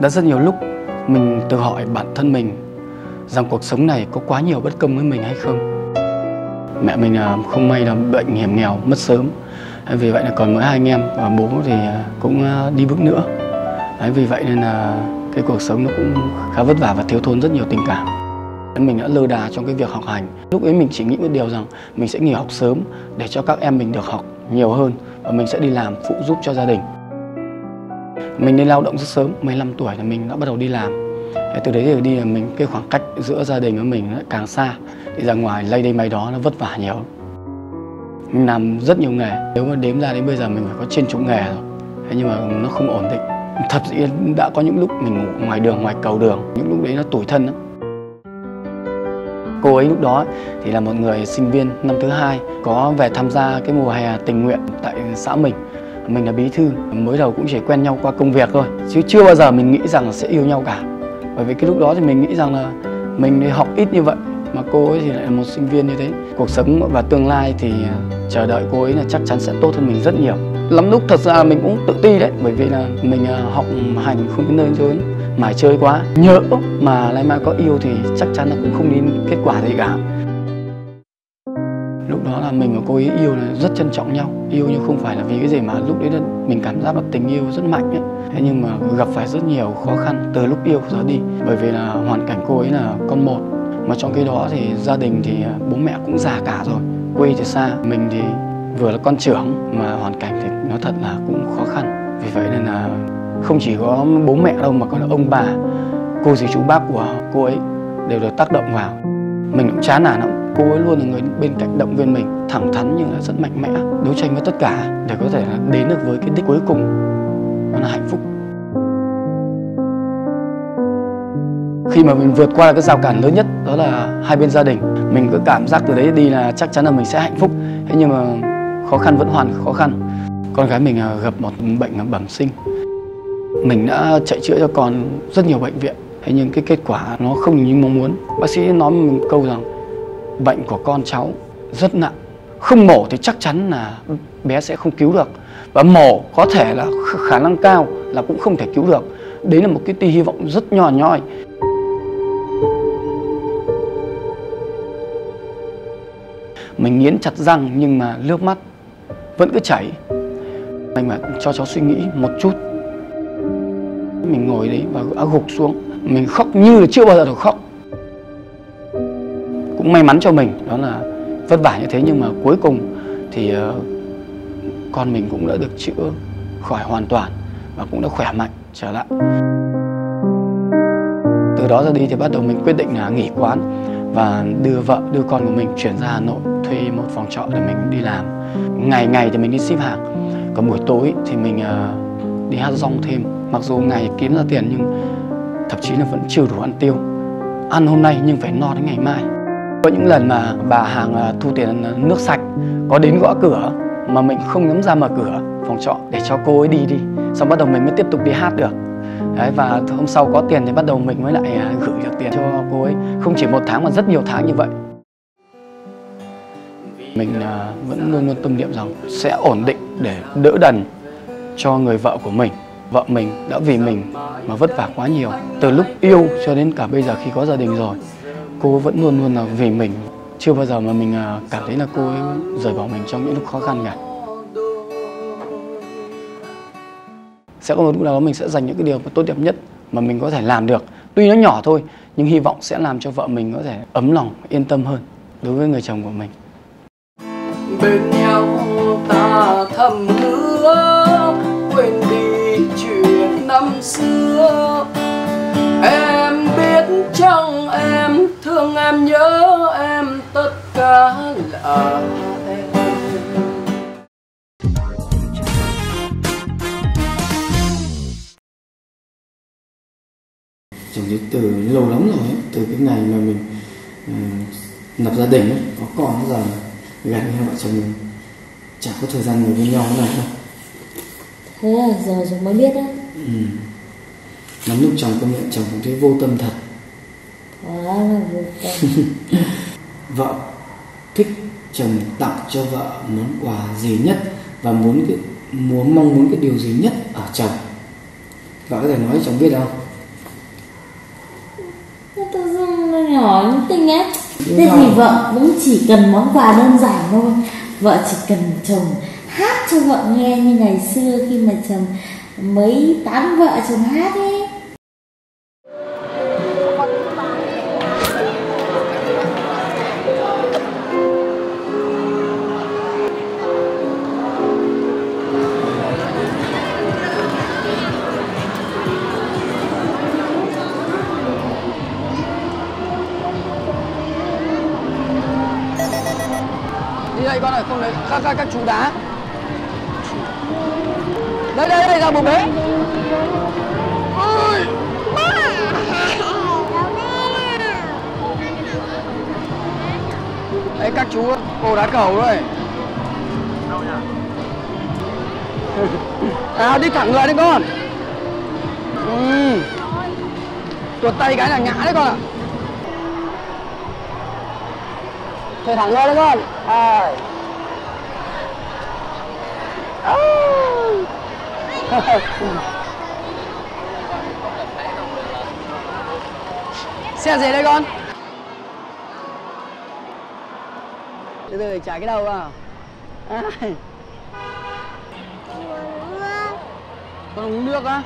Đã rất nhiều lúc mình tự hỏi bản thân mình rằng cuộc sống này có quá nhiều bất công với mình hay không. Mẹ mình không may là bệnh hiểm nghèo, mất sớm. Vì vậy là còn mỗi hai anh em, và bố thì cũng đi bước nữa. Vì vậy nên là cái cuộc sống nó cũng khá vất vả và thiếu thốn rất nhiều tình cảm. Mình đã lơ đà trong cái việc học hành. Lúc ấy mình chỉ nghĩ một điều rằng mình sẽ nghỉ học sớm để cho các em mình được học nhiều hơn, và mình sẽ đi làm phụ giúp cho gia đình. Mình đi lao động rất sớm, 15 tuổi là mình đã bắt đầu đi làm. Từ đấy thì đi mình cái khoảng cách giữa gia đình với mình càng xa, đi ra ngoài lây đây máy đó nó vất vả nhiều. Mình làm rất nhiều nghề, nếu mà đếm ra đến bây giờ mình phải có trên chục nghề rồi. Thế nhưng mà nó không ổn định. Thật sự đã có những lúc mình ngủ ngoài đường, ngoài cầu đường, những lúc đấy nó tủi thân lắm. Cô ấy lúc đó thì là một người sinh viên năm thứ hai, có về tham gia cái mùa hè tình nguyện tại xã mình. Mình là bí thư, mới đầu cũng chỉ quen nhau qua công việc thôi, chứ chưa bao giờ mình nghĩ rằng là sẽ yêu nhau cả. Bởi vì cái lúc đó thì mình nghĩ rằng là mình học ít như vậy, mà cô ấy thì lại là một sinh viên như thế. Cuộc sống và tương lai thì chờ đợi cô ấy là chắc chắn sẽ tốt hơn mình rất nhiều. Lắm lúc thật ra mình cũng tự ti đấy, bởi vì là mình học hành không đến nơi chốn, mải chơi quá. Nhỡ mà lại mà có yêu thì chắc chắn là cũng không đến kết quả gì cả. Lúc đó là mình và cô ấy yêu là rất trân trọng nhau. Yêu nhưng không phải là vì cái gì, mà lúc đấy là mình cảm giác là tình yêu rất mạnh ấy. Thế nhưng mà gặp phải rất nhiều khó khăn từ lúc yêu ra đi. Bởi vì là hoàn cảnh cô ấy là con một, mà trong cái đó thì gia đình thì bố mẹ cũng già cả rồi, quê thì xa. Mình thì vừa là con trưởng, mà hoàn cảnh thì nó thật là cũng khó khăn. Vì vậy nên là không chỉ có bố mẹ đâu, mà còn là ông bà, cô dì chú bác của cô ấy đều được tác động vào. Mình cũng chán nản lắm. Cô ấy luôn là người bên cạnh động viên mình, thẳng thắn nhưng là rất mạnh mẽ, đấu tranh với tất cả để có thể là đến được với cái đích cuối cùng, đó là hạnh phúc. Khi mà mình vượt qua cái rào cản lớn nhất, đó là hai bên gia đình, mình cứ cảm giác từ đấy đi là chắc chắn là mình sẽ hạnh phúc. Thế nhưng mà khó khăn vẫn hoàn khó khăn. Con gái mình gặp một bệnh bẩm sinh. Mình đã chạy chữa cho con rất nhiều bệnh viện, thế nhưng cái kết quả nó không như mong muốn. Bác sĩ nói một câu rằng bệnh của con cháu rất nặng, không mổ thì chắc chắn là bé sẽ không cứu được, và mổ có thể là khả năng cao là cũng không thể cứu được. Đấy là một cái tia hy vọng rất nhỏ nhoi. Mình nghiến chặt răng nhưng mà nước mắt vẫn cứ chảy. Mình mà cho cháu suy nghĩ một chút. Mình ngồi đấy và đã gục xuống. Mình khóc như là chưa bao giờ được khóc. Cũng may mắn cho mình, đó là vất vả như thế nhưng mà cuối cùng thì con mình cũng đã được chữa khỏi hoàn toàn và cũng đã khỏe mạnh trở lại. Từ đó ra đi thì bắt đầu mình quyết định là nghỉ quán và đưa vợ, đưa con của mình chuyển ra Hà Nội, thuê một phòng trọ để mình đi làm. Ngày thì mình đi ship hàng, còn buổi tối thì mình đi hát rong thêm. Mặc dù ngày kiếm ra tiền nhưng thậm chí là vẫn chưa đủ ăn tiêu. Ăn hôm nay nhưng phải no đến ngày mai. Có những lần mà bà hàng thu tiền nước sạch có đến gõ cửa mà mình không dám ra mở cửa phòng trọ để cho cô ấy đi. Xong bắt đầu mình mới tiếp tục đi hát được. Đấy, và hôm sau có tiền thì bắt đầu mình mới lại gửi được tiền cho cô ấy. Không chỉ một tháng mà rất nhiều tháng như vậy. Mình vẫn luôn luôn tâm niệm rằng sẽ ổn định để đỡ đần cho người vợ của mình. Vợ mình đã vì mình mà vất vả quá nhiều. Từ lúc yêu cho đến cả bây giờ khi có gia đình rồi, cô vẫn luôn luôn là vì mình. Chưa bao giờ mà mình cảm thấy là cô ấy rời bỏ mình trong những lúc khó khăn cả. Sẽ có một lúc nào đó mình sẽ dành những cái điều tốt đẹp nhất mà mình có thể làm được. Tuy nó nhỏ thôi, nhưng hy vọng sẽ làm cho vợ mình có thể ấm lòng, yên tâm hơn đối với người chồng của mình. Bên nhau ta thầm hứa, quên đi chuyện năm xưa. Em biết chăng em thương em, nhớ em, tất cả là em. Từ lâu lắm rồi, từ cái ngày mà mình lập gia đình ấy, có con giờ gắn hai vợ chồng mình chả có thời gian ngồi với nhau thế này đâu. Thế à, giờ chúng mới biết á. Lắm lúc chồng công nhận chồng cũng thấy vô tâm thật. Quá là vô tâm. Vợ thích chồng tặng cho vợ món quà gì nhất và mong muốn cái điều gì nhất ở chồng? Vợ có thể nói cho chồng biết không? tinh ấy. Thế thì vợ cũng chỉ cần món quà đơn giản thôi. Vợ chỉ cần chồng hát cho vợ nghe như ngày xưa khi mà chồng mới tán vợ chồng hát ấy. Đây con ơi, không đấy, các chú đá. Đây đây đây ra bụng đấy. Ôi. Đấy các chú, cô đá cầu rồi. Đâu nhỉ? À đi thẳng người đấy con. Tuột tay cái là ngã đấy con ạ. Thôi thẳng ra đấy con. À. À. Xe gì đây con? Từ từ trả cái đầu vào. À. Con uống nước á?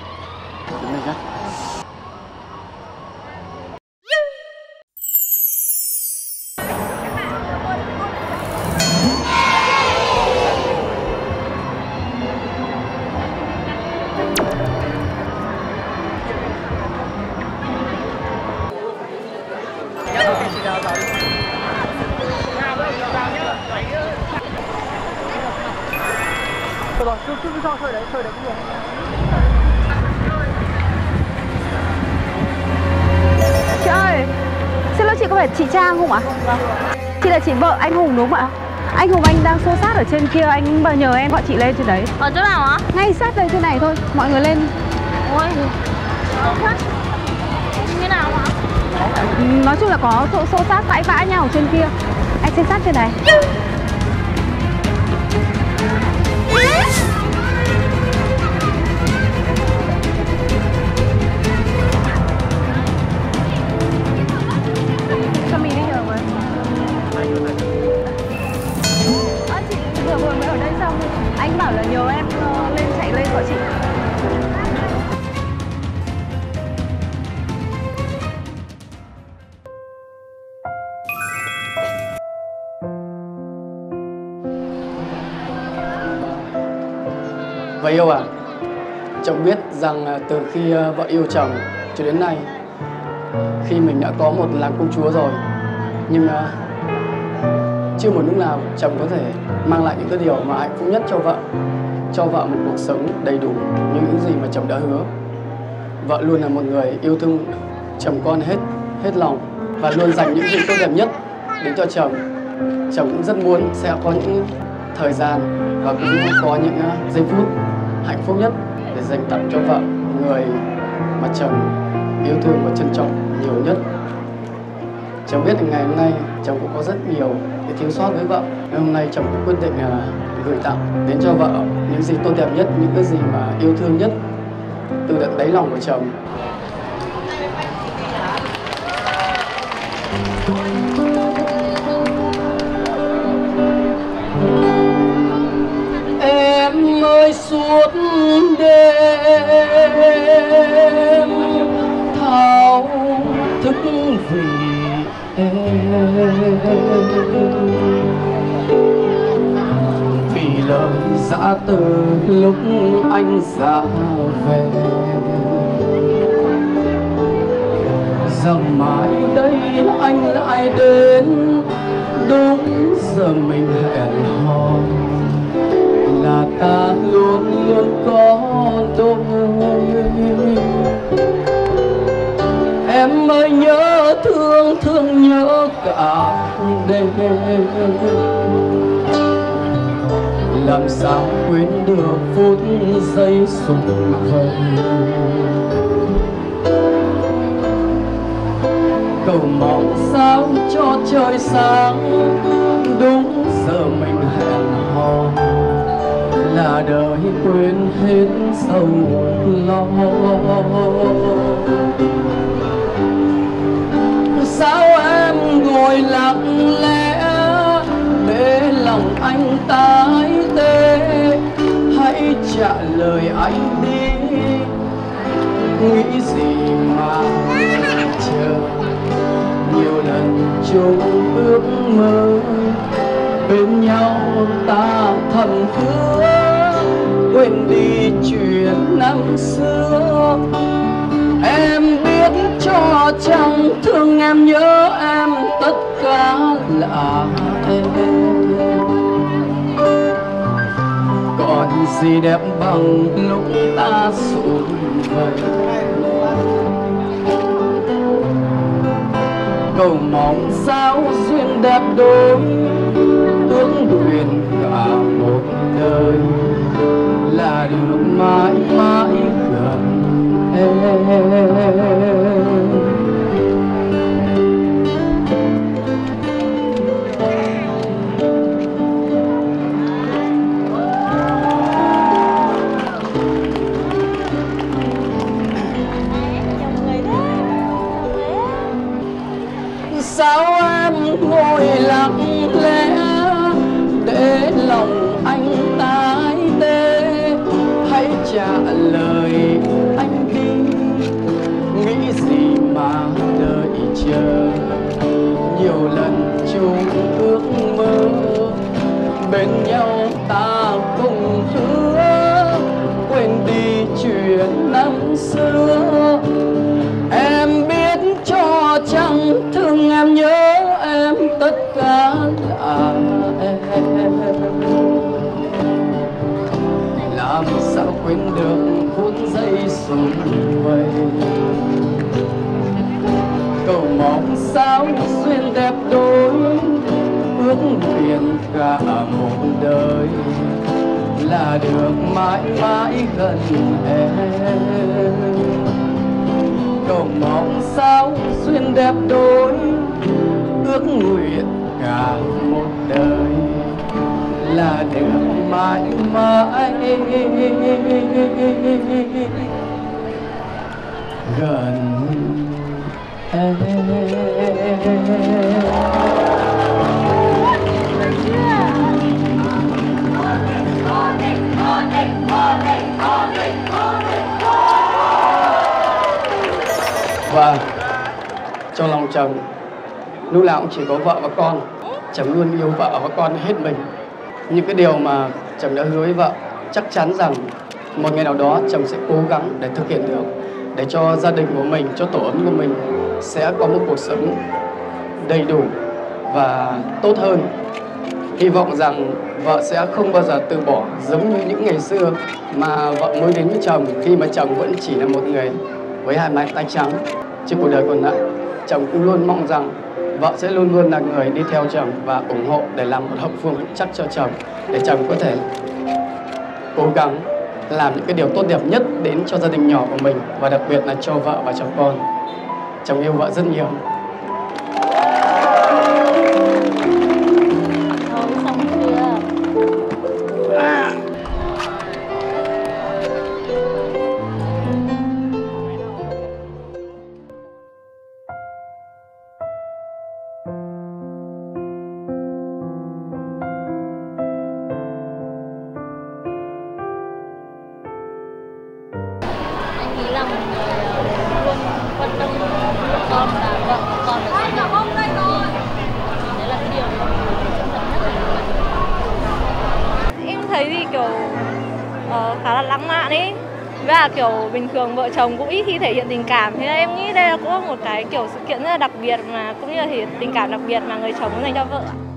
Rồi, cứ cho chơi đấy cũng được. Chị ơi, xin lỗi chị có phải chị Trang không ạ? Vâng. Chị là chị vợ anh Hùng đúng không ạ? Anh Hùng anh đang xô xát ở trên kia, anh nhờ em gọi chị lên trên đấy. Ở chỗ nào ạ? Ngay sát đây trên này thôi, mọi người lên. Ôi, như nào ạ? Nói chung là có xô xát cãi vã nhau ở trên kia. Anh xem sát trên này. Và yêu à, chồng biết rằng từ khi vợ yêu chồng cho đến nay, khi mình đã có một làng công chúa rồi, nhưng chưa một lúc nào chồng có thể mang lại những cái điều mà hạnh phúc nhất cho vợ một cuộc sống đầy đủ như những gì mà chồng đã hứa. Vợ luôn là một người yêu thương chồng con hết lòng và luôn dành những việc tốt đẹp nhất đến cho chồng. Chồng cũng rất muốn sẽ có những thời gian và cũng có những giây phút hạnh phúc nhất để dành tặng cho vợ, người mà chồng yêu thương và trân trọng nhiều nhất. Chồng biết ngày hôm nay chồng cũng có rất nhiều cái thiếu sót với vợ, nên hôm nay chồng cũng quyết định gửi tặng đến cho vợ những gì tốt đẹp nhất, những cái gì mà yêu thương nhất từ tận đáy lòng của chồng. Suốt đêm thao thức vì em, vì lời dã từ lúc anh ra về, rằng mãi đây anh lại đến đúng giờ mình hẹn hò, là ta luôn luôn có tôi. Em ơi nhớ thương, thương nhớ cả đêm, làm sao quên được phút giây sùng vầy. Cầu mong sao cho trời sáng đúng giờ mình hẹn hò, là đời quên hết sầu lo. Sao em em ngồi lặng lẽ để lòng anh tái tê. Hãy trả lời anh đi, nghĩ gì mà chờ. Nhiều lần chung ước mơ bên nhau ta thầm hứa, quên đi chuyện năm xưa. Em biết cho chẳng thương em, nhớ em, tất cả là em. Còn gì đẹp bằng lúc ta sụn vầy, cầu mong sao duyên đẹp đôi, tướng duyên cả một đời là được mãi mãi gần em. Sao em ngồi lặng lẽ để lòng anh tái tê. Hãy trả lời anh đi, nghĩ gì mà đợi chờ. Nhiều lần chung ước mơ bên nhau ta cùng hứa, quên đi chuyện năm xưa. Em biết cho chẳng thương em, nhớ em, tất cả là em. Làm sao quên được phút giây sum vầy, cầu mong sao duyên đẹp đôi, ước nguyện cả một đời là được mãi mãi gần em. Cầu mong sao duyên đẹp đôi, ước nguyện cả một đời là được mãi mãi gần em. Và trong lòng chồng lúc nào cũng chỉ có vợ và con. Chồng luôn yêu vợ và con hết mình. Những cái điều mà chồng đã hứa với vợ, chắc chắn rằng một ngày nào đó chồng sẽ cố gắng để thực hiện được, để cho gia đình của mình, cho tổ ấm của mình sẽ có một cuộc sống đầy đủ và tốt hơn. Hy vọng rằng vợ sẽ không bao giờ từ bỏ, giống như những ngày xưa mà vợ mới đến với chồng, khi mà chồng vẫn chỉ là một người với hai bàn tay trắng trên cuộc đời còn lại. Chồng cũng luôn mong rằng vợ sẽ luôn luôn là người đi theo chồng và ủng hộ để làm một hậu phương vững chắc cho chồng, để chồng có thể cố gắng làm những cái điều tốt đẹp nhất đến cho gia đình nhỏ của mình, và đặc biệt là cho vợ và cho con. Chồng yêu vợ rất nhiều. Kiểu bình thường vợ chồng cũng ít khi thể hiện tình cảm, thế nên em nghĩ đây là cũng một cái kiểu sự kiện rất là đặc biệt, mà cũng như là thể hiện tình cảm đặc biệt mà người chồng dành cho vợ.